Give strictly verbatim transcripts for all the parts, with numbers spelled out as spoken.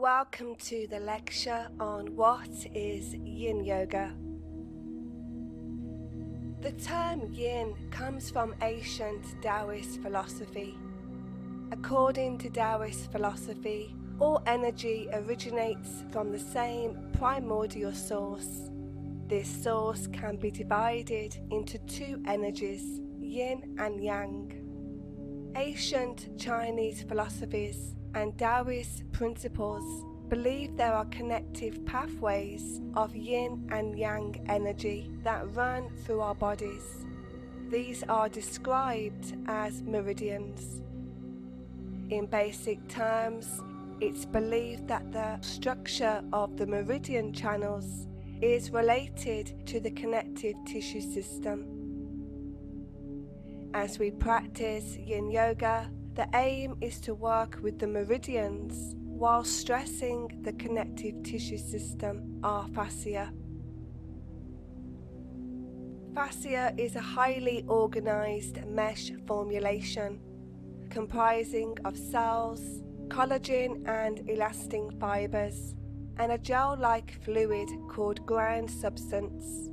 Welcome to the lecture on what is Yin Yoga. The term Yin comes from ancient Taoist philosophy. According to Taoist philosophy, all energy originates from the same primordial source. This source can be divided into two energies, Yin and Yang. Ancient Chinese philosophies and Taoist principles believe there are connective pathways of Yin and Yang energy that run through our bodies. These are described as meridians. In basic terms, it's believed that the structure of the meridian channels is related to the connective tissue system. As we practice Yin Yoga, the aim is to work with the meridians while stressing the connective tissue system, our fascia. Fascia is a highly organized mesh formulation comprising of cells, collagen and elastin fibers, and a gel-like fluid called ground substance.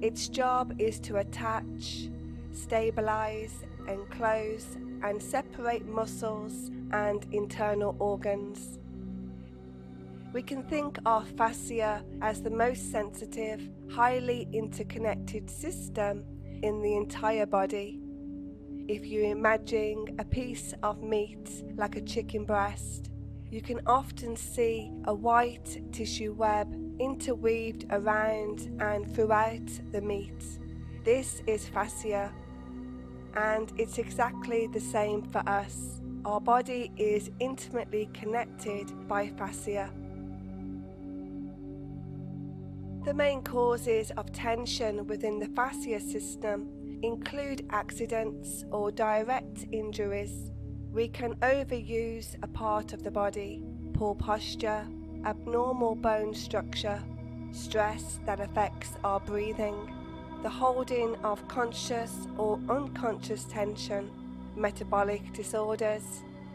Its job is to attach, stabilize, enclose and separate muscles and internal organs. We can think of fascia as the most sensitive, highly interconnected system in the entire body. If you imagine a piece of meat like a chicken breast, you can often see a white tissue web interweaved around and throughout the meat. This is fascia. And it's exactly the same for us. Our body is intimately connected by fascia. The main causes of tension within the fascia system include accidents or direct injuries. We can overuse a part of the body, poor posture, abnormal bone structure, stress that affects our breathing, the holding of conscious or unconscious tension, metabolic disorders,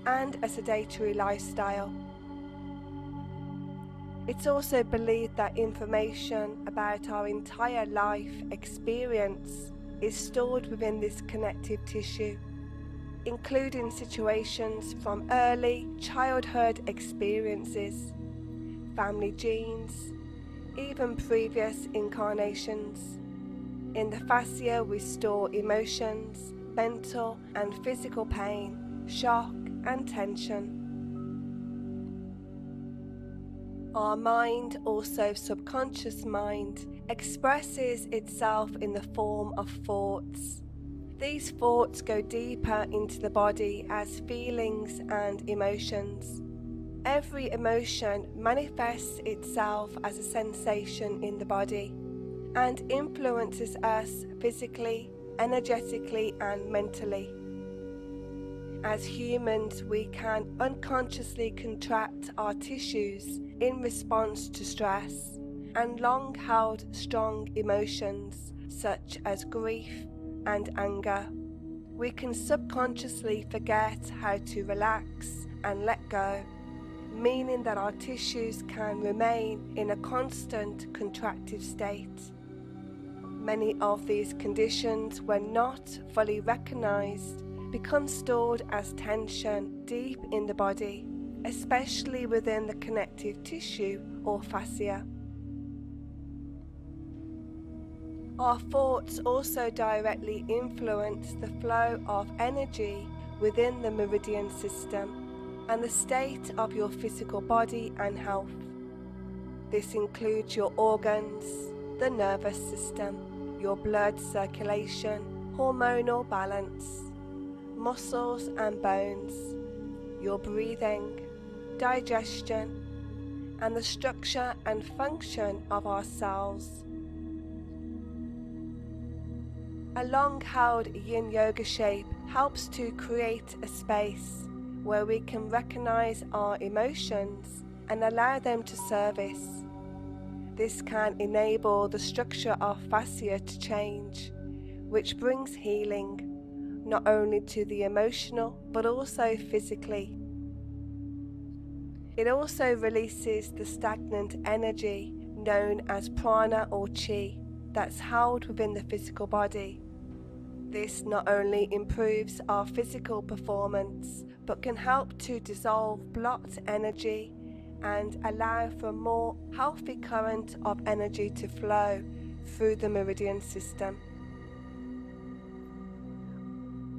and a sedentary lifestyle. It's also believed that information about our entire life experience is stored within this connective tissue, including situations from early childhood experiences, family genes, even previous incarnations. In the fascia we store emotions, mental and physical pain, shock and tension. Our mind, also subconscious mind, expresses itself in the form of thoughts. These thoughts go deeper into the body as feelings and emotions. Every emotion manifests itself as a sensation in the body and influences us physically, energetically and mentally. As humans, we can unconsciously contract our tissues in response to stress and long-held strong emotions such as grief and anger. We can subconsciously forget how to relax and let go, meaning that our tissues can remain in a constant contractive state. Many of these conditions, when not fully recognized, become stored as tension deep in the body, especially within the connective tissue or fascia. Our thoughts also directly influence the flow of energy within the meridian system and the state of your physical body and health. This includes your organs, the nervous system, your blood circulation, hormonal balance, muscles and bones, your breathing, digestion, and the structure and function of our cells. A long-held Yin Yoga shape helps to create a space where we can recognize our emotions and allow them to service. This can enable the structure of fascia to change, which brings healing, not only to the emotional, but also physically. It also releases the stagnant energy known as prana or chi that's held within the physical body. This not only improves our physical performance, but can help to dissolve blocked energy and allow for a more healthy current of energy to flow through the meridian system.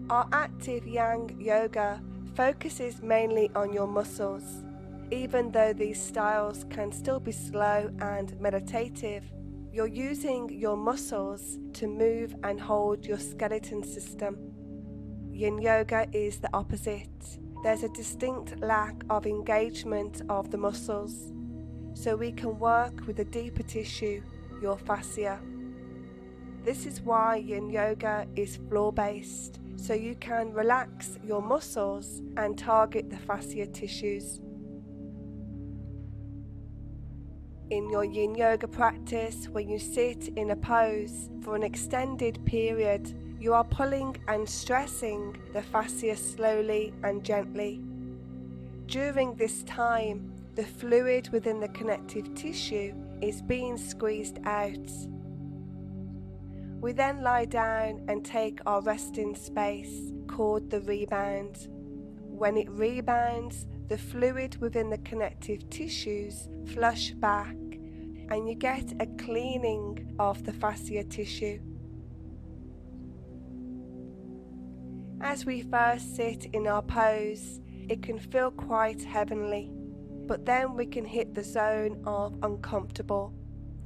Our active Yang Yoga focuses mainly on your muscles. Even though these styles can still be slow and meditative, you're using your muscles to move and hold your skeleton system. Yin Yoga is the opposite. There's a distinct lack of engagement of the muscles, so we can work with the deeper tissue, your fascia. This is why Yin Yoga is floor-based, so you can relax your muscles and target the fascia tissues. In your Yin Yoga practice, when you sit in a pose for an extended period, you are pulling and stressing the fascia slowly and gently. During this time, the fluid within the connective tissue is being squeezed out. We then lie down and take our resting space, called the rebound. When it rebounds, the fluid within the connective tissues flush back and you get a cleaning of the fascia tissue. As we first sit in our pose, it can feel quite heavenly, but then we can hit the zone of uncomfortable.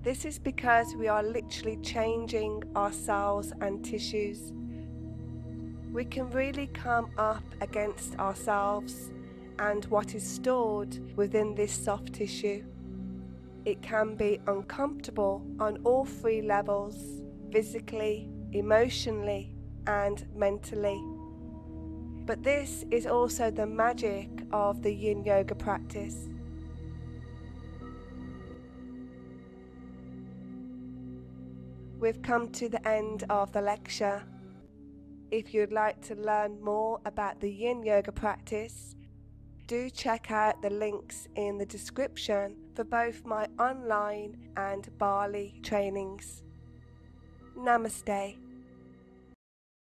This is because we are literally changing our cells and tissues. We can really come up against ourselves and what is stored within this soft tissue. It can be uncomfortable on all three levels, physically, emotionally, and mentally. But this is also the magic of the Yin Yoga practice. We've come to the end of the lecture. If you'd like to learn more about the Yin Yoga practice, do check out the links in the description for both my online and Bali trainings. Namaste.